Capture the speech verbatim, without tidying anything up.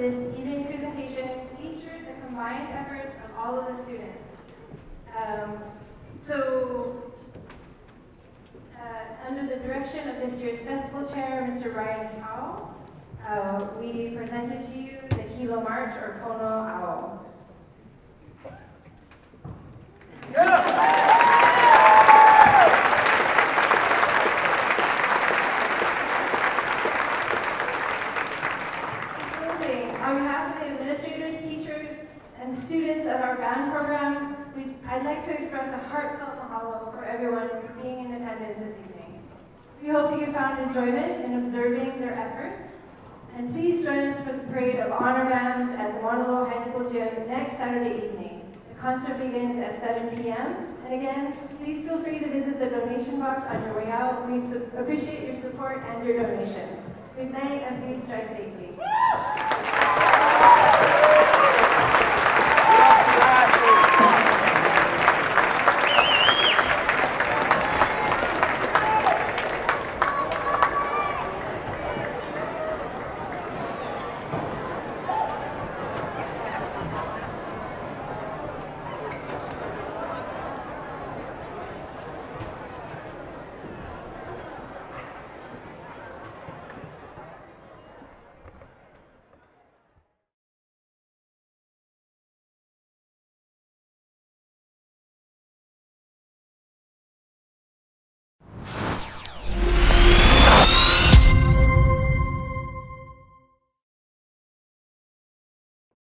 This evening's presentation featured the combined efforts of all of the students. Um, so, uh, under the direction of this year's festival chair, Mister Ryan Powell, uh, we presented to you the Hilo March, or Koni Au. Yeah. Students of our band programs, we, I'd like to express a heartfelt mahalo for everyone for being in attendance this evening. We hope that you found enjoyment in observing their efforts, and please join us for the parade of honor bands at the Leilehua High School gym next Saturday evening. The concert begins at seven p m and again, please feel free to visit the donation box on your way out. We appreciate your support and your donations. Good night, and please drive safe.